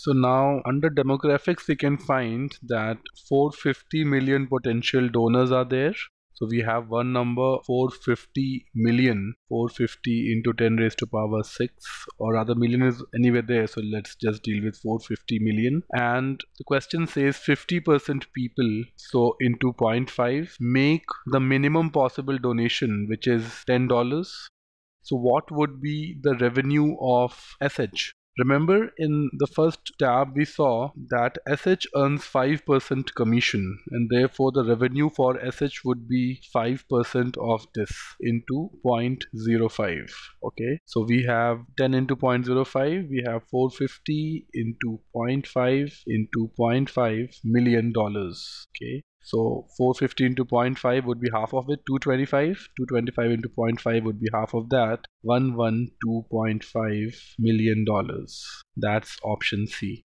So now under demographics, we can find that 450 million potential donors are there. So we have one number, 450 million, 450 into 10 raised to power 6, or rather million is anywhere there. So let's just deal with 450 million. And the question says 50% people, so into 0.5, make the minimum possible donation, which is $10. So what would be the revenue of SH? Remember, in the first tab we saw that SH earns 5% commission, and therefore the revenue for SH would be 5% of this into 0.05. Okay, so we have 10 into 0.05, we have 450 into 0.5 into 0.5 million dollars. Okay, so 450 into 0.5 would be half of it, 225. 225 into 0.5 would be half of that, $112.5 million. That's option C.